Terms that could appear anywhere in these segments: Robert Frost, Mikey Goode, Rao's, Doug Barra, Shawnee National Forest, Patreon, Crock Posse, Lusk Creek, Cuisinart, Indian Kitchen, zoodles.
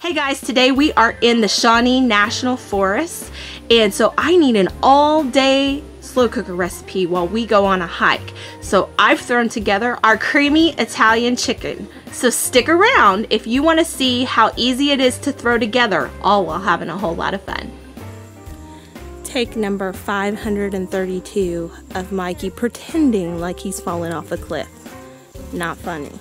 Hey guys, today we are in the Shawnee National Forest, and so I need an all-day slow cooker recipe while we go on a hike. So I've thrown together our creamy Italian chicken. So stick around if you want to see how easy it is to throw together, all while having a whole lot of fun. Take number 532 of Mikey pretending like he's fallen off a cliff. Not funny.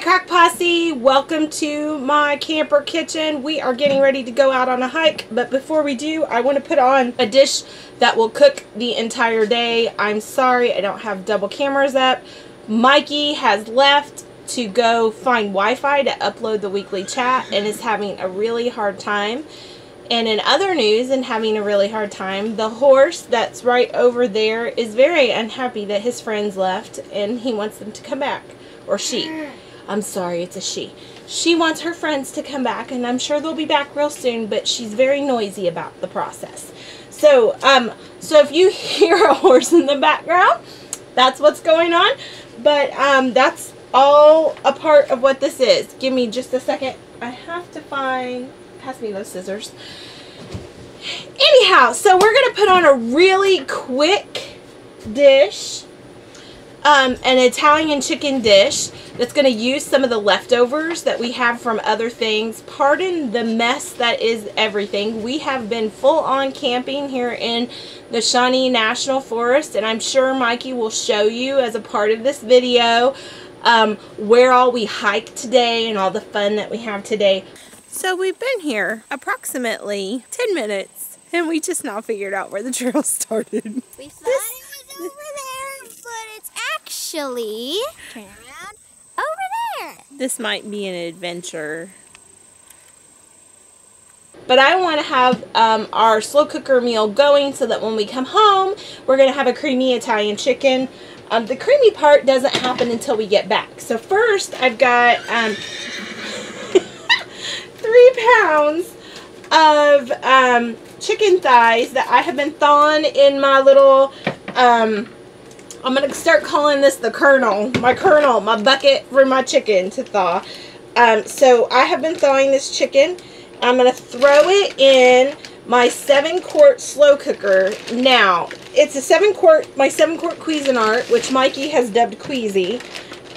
Crock Posse, welcome to my camper kitchen. We are getting ready to go out on a hike, but before we do, I want to put on a dish that will cook the entire day. I'm sorry I don't have double cameras up. Mikey has left to go find Wi-Fi to upload the weekly chat and is having a really hard time. And in other news, and having a really hard time, the horse that's right over there is very unhappy that his friends left and he wants them to come back, or she. I'm sorry, it's a she. She wants her friends to come back, and I'm sure they'll be back real soon, but she's very noisy about the process. So, if you hear a horse in the background, that's what's going on. But that's all a part of what this is. Give me just a second. I have to find, pass me those scissors. Anyhow, so we're going to put on a really quick dish. An Italian chicken dish that's going to use some of the leftovers that we have from other things. Pardon the mess that is everything. We have been full on camping here in the Shawnee National Forest, and I'm sure Mikey will show you as a part of this video where all we hiked today and all the fun that we have today. So we've been here approximately 10 minutes and we just now figured out where the trail started. We thought it was over there, but it's actually, turn around, over there. This might be an adventure. But I want to have our slow cooker meal going so that when we come home, we're going to have a creamy Italian chicken. The creamy part doesn't happen until we get back. So first, I've got 3 pounds of chicken thighs that I have been thawing in my little... I'm going to start calling this the kernel, my bucket for my chicken to thaw. So I have been thawing this chicken. I'm going to throw it in my 7-quart slow cooker. Now, it's a 7-quart, my 7-quart Cuisinart, which Mikey has dubbed Queasy.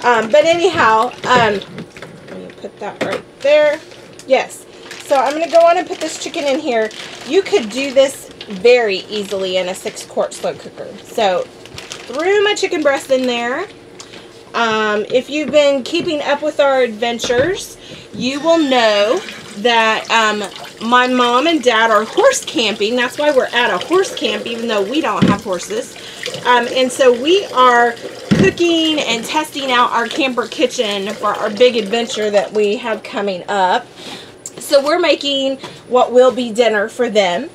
But anyhow, let me put that right there. Yes. So I'm going to go on and put this chicken in here. You could do this very easily in a 6-quart slow cooker. So threw my chicken breast in there. If you've been keeping up with our adventures, you will know that my mom and dad are horse camping. That's why we're at a horse camp, even though we don't have horses. And so we are cooking and testing out our camper kitchen for our big adventure that we have coming up. So we're making what will be dinner for them.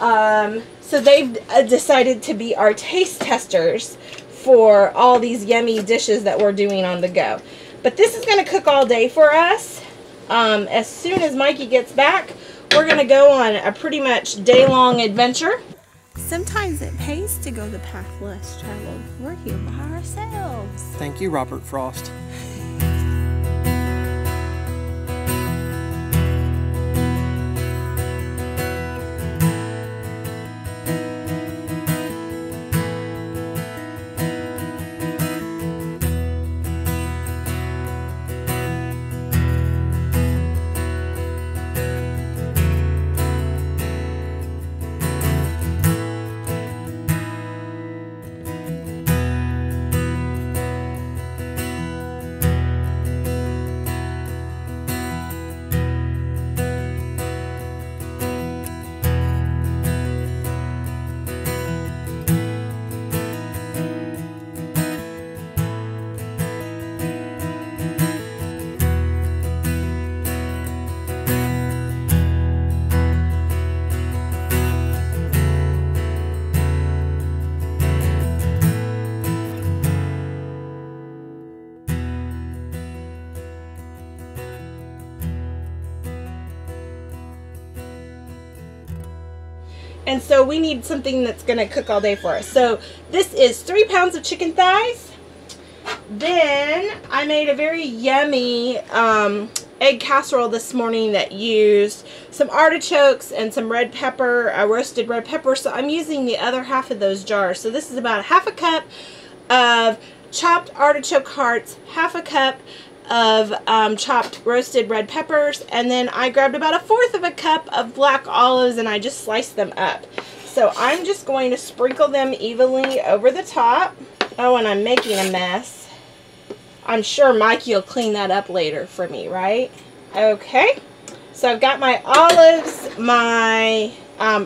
So they've decided to be our taste testers for all these yummy dishes that we're doing on the go. But this is going to cook all day for us. As soon as Mikey gets back, we're going to go on a pretty much day-long adventure. Sometimes it pays to go the path less traveled. We're here by ourselves. Thank you, Robert Frost. And so we need something that's going to cook all day for us. So this is 3 pounds of chicken thighs. Then I made a very yummy egg casserole this morning that used some artichokes and some red pepper. I roasted red pepper, so I'm using the other half of those jars. So this is about 1/2 cup of chopped artichoke hearts, 1/2 cup of chopped roasted red peppers, and then I grabbed about 1/4 cup of black olives and I just sliced them up. So I'm just going to sprinkle them evenly over the top. Oh, and I'm making a mess. I'm sure Mikey will clean that up later for me, right? Okay, so I've got my olives, my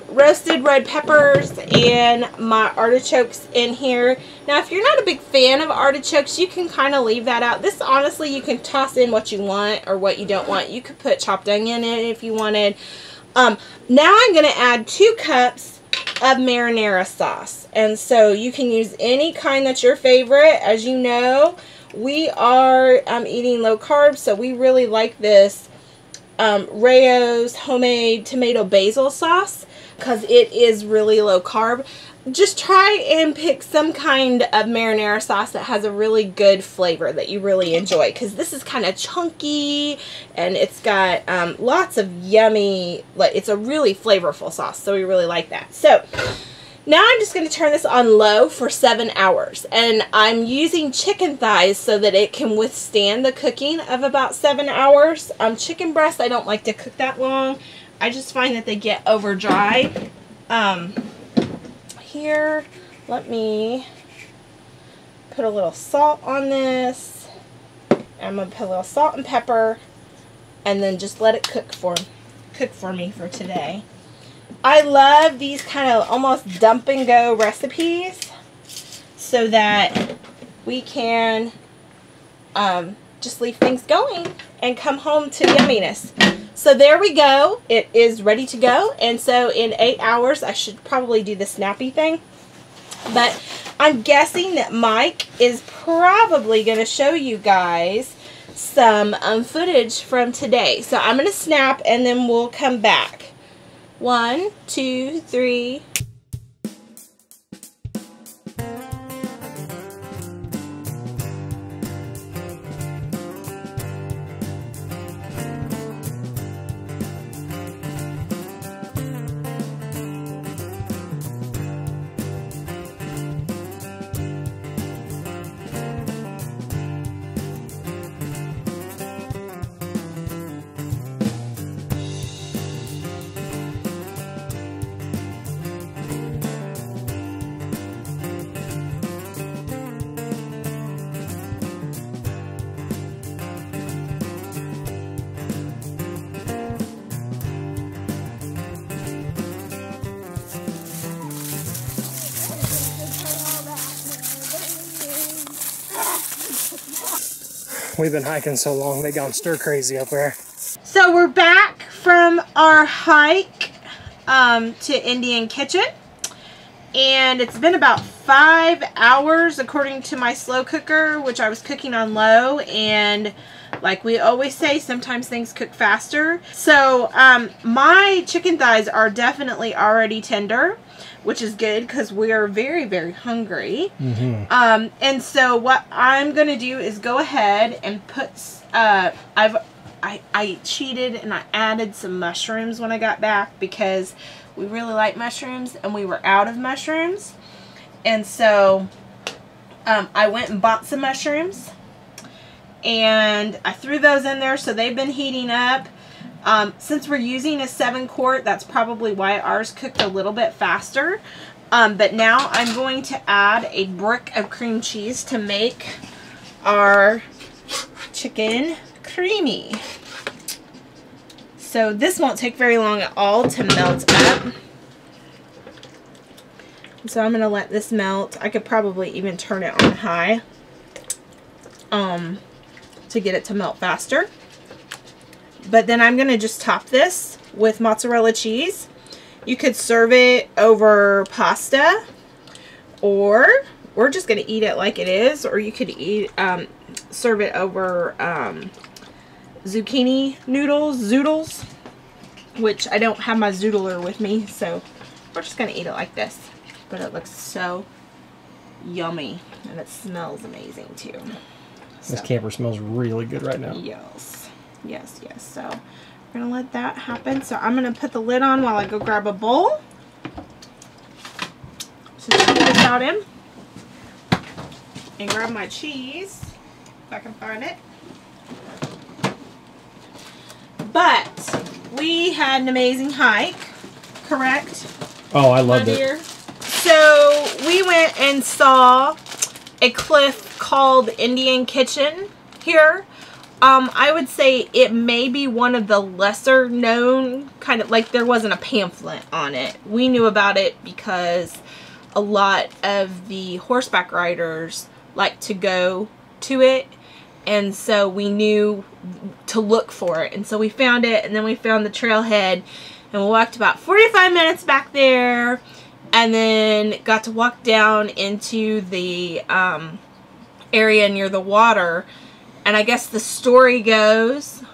roasted red peppers, and my artichokes in here. Now, if you're not a big fan of artichokes, you can kind of leave that out. This, honestly, you can toss in what you want or what you don't want. You could put chopped onion in it if you wanted. Now I'm going to add 2 cups of marinara sauce, and so you can use any kind that's your favorite. As you know, we are eating low carb, so we really like this Rao's homemade tomato basil sauce because it is really low carb. Just try and pick some kind of marinara sauce that has a really good flavor that you really enjoy, because this is kind of chunky and it's got lots of yummy, like, it's a really flavorful sauce, so we really like that. So now I'm just going to turn this on low for 7 hours, and I'm using chicken thighs so that it can withstand the cooking of about 7 hours. Chicken breasts, I don't like to cook that long. I just find that they get over dry. Here, let me put a little salt on this. I'm gonna put a little salt and pepper, and then just let it cook for me for today. I love these kind of almost dump and go recipes, so that we can just leave things going and come home to yumminess. So there we go. It is ready to go. And so in 8 hours, I should probably do the snappy thing. But I'm guessing that Mike is probably going to show you guys some footage from today. So I'm going to snap and then we'll come back. 1, 2, 3... We've been hiking so long, they gone stir crazy up there. So we're back from our hike to Indian Kitchen, and it's been about 5 hours according to my slow cooker, which I was cooking on low, and like we always say, sometimes things cook faster. So my chicken thighs are definitely already tender, which is good because we are very, very hungry. Mm-hmm. And so what I'm going to do is go ahead and put, I cheated and I added some mushrooms when I got back because we really like mushrooms and we were out of mushrooms. And so I went and bought some mushrooms and I threw those in there. So they've been heating up. Since we're using a 7-quart, that's probably why ours cooked a little bit faster. But now I'm going to add a brick of cream cheese to make our chicken creamy. So this won't take very long at all to melt up. So I'm going to let this melt. I could probably even turn it on high to get it to melt faster. But then I'm going to just top this with mozzarella cheese. You could serve it over pasta, or we're just going to eat it like it is, or you could eat serve it over zucchini noodles, zoodles, which I don't have my zoodler with me, so We're just going to eat it like this, but it looks so yummy and it smells amazing too. So. This camper smells really good right now. Yes, yes, yes. So we're going to let that happen. So I'm going to put the lid on while I go grab a bowl. So just put this out in and grab my cheese if I can find it. But we had an amazing hike, correct? Oh, I loved it. So we went and saw a cliff called Indian Kitchen here. I would say it may be one of the lesser known, kind of like there wasn't a pamphlet on it. We knew about it because a lot of the horseback riders like to go to it. And so we knew to look for it. And so we found it, and then we found the trailhead, and we walked about 45 minutes back there, and then got to walk down into the area near the water. And I guess the story goes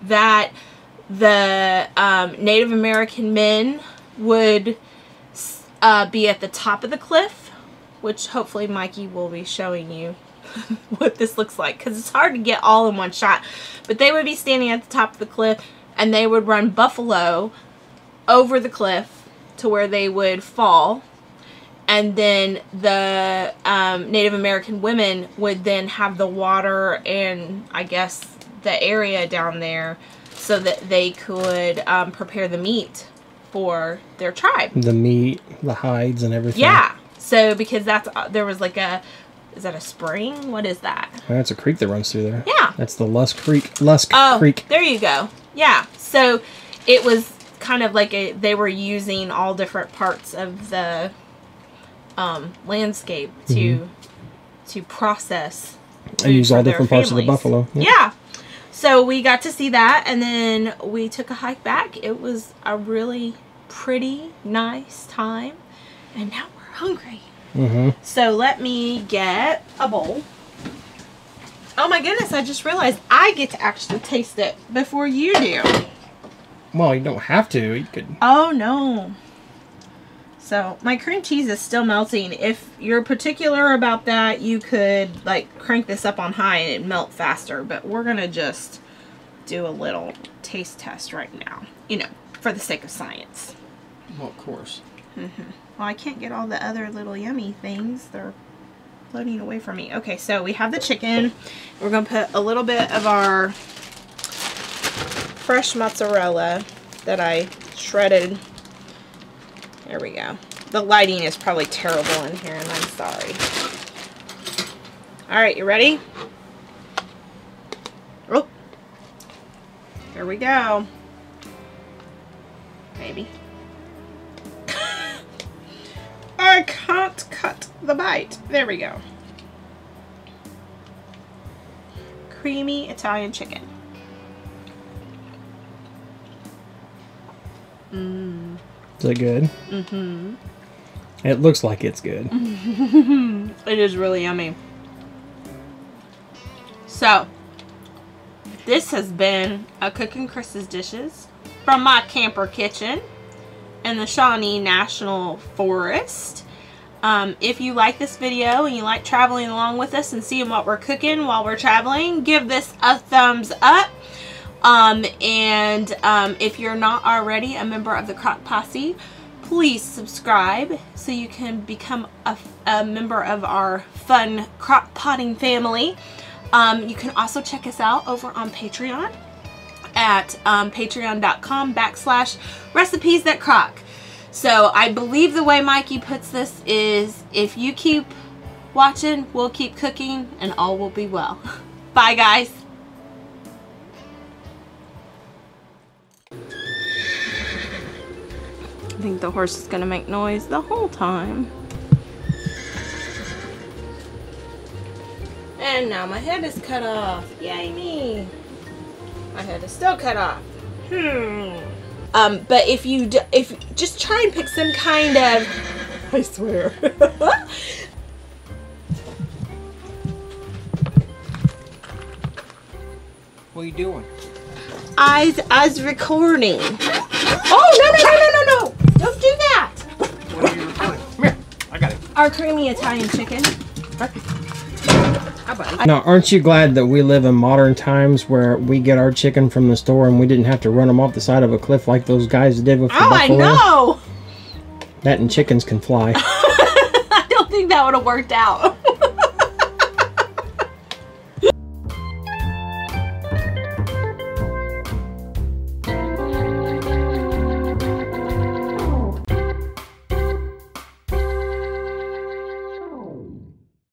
that the Native American men would be at the top of the cliff, which hopefully Mikey will be showing you what this looks like, because it's hard to get all in one shot. But they would be standing at the top of the cliff, and they would run buffalo over the cliff to where they would fall, and then the Native American women would then have the water and I guess the area down there so that they could prepare the meat for their tribe, the meat, the hides and everything. Yeah, so because that's there was like a is that a spring? What is that? That's a creek that runs through there. Yeah. That's the Lusk Creek. Lusk Creek. There you go. Yeah. So it was kind of like a, they were using all different parts of the landscape to process. They use all different parts of the buffalo. Yeah. Yeah. So we got to see that, and then we took a hike back. It was a really pretty, nice time, and now we're hungry. So let me get a bowl. Oh my goodness, I just realized I get to actually taste it before you do. Well, you don't have to. You could. Oh no. So my cream cheese is still melting. If you're particular about that, you could like crank this up on high and it'd melt faster. But we're going to just do a little taste test right now, you know, for the sake of science. Well, of course. Well, I can't get all the other little yummy things. They're floating away from me. Okay, so we have the chicken. We're going to put a little bit of our fresh mozzarella that I shredded. There we go. The lighting is probably terrible in here, and I'm sorry. All right, you ready? Oh, there we go. Maybe. I can't cut the bite. There we go. Creamy Italian chicken. Is it good? It looks like it's good. It is really yummy. So, this has been a Cooking Chris's Dishes from my camper kitchen in the Shawnee National Forest. If you like this video and you like traveling along with us and seeing what we're cooking while we're traveling, give this a thumbs up. If you're not already a member of the Crock Posse, please subscribe so you can become a member of our fun crock potting family. You can also check us out over on Patreon at patreon.com/recipes that crock. So I believe the way Mikey puts this is, if you keep watching, we'll keep cooking, and all will be well. Bye, guys. I think the horse is gonna make noise the whole time. And now my head is cut off. Yay me. My head is still cut off. But if you do, just try and pick some kind of, I swear. What are you doing? I was recording. Oh no no no no no no! Don't do that. Our creamy Italian chicken. Now, aren't you glad that we live in modern times where we get our chicken from the store and we didn't have to run them off the side of a cliff like those guys did with the buffalo? Oh, I know! That and chickens can fly. I don't think that would have worked out.